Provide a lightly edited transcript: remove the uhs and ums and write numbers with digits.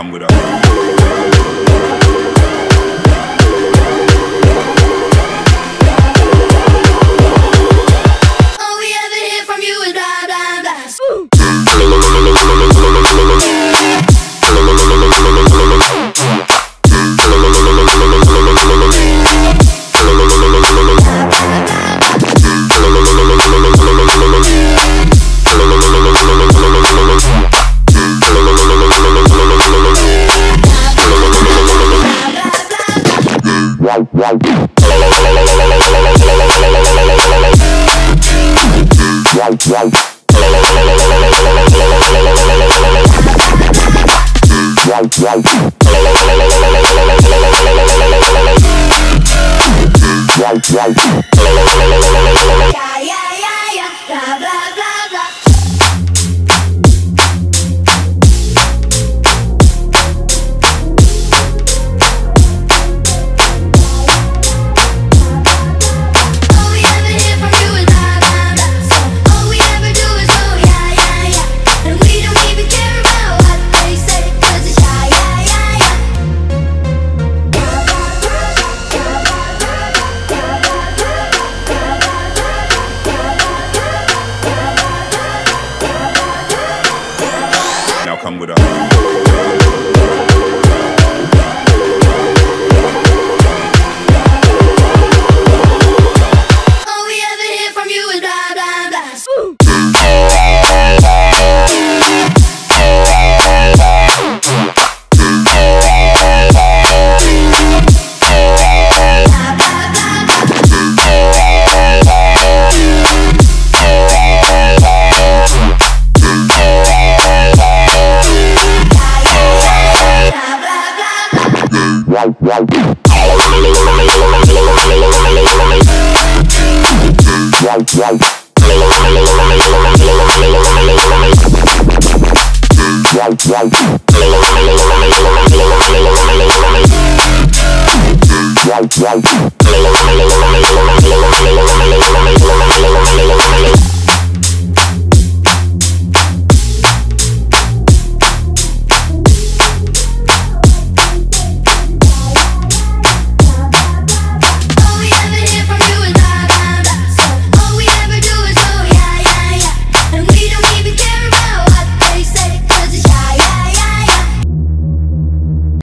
come with us. All we ever hear from you is blah blah blah. Ooh. Right.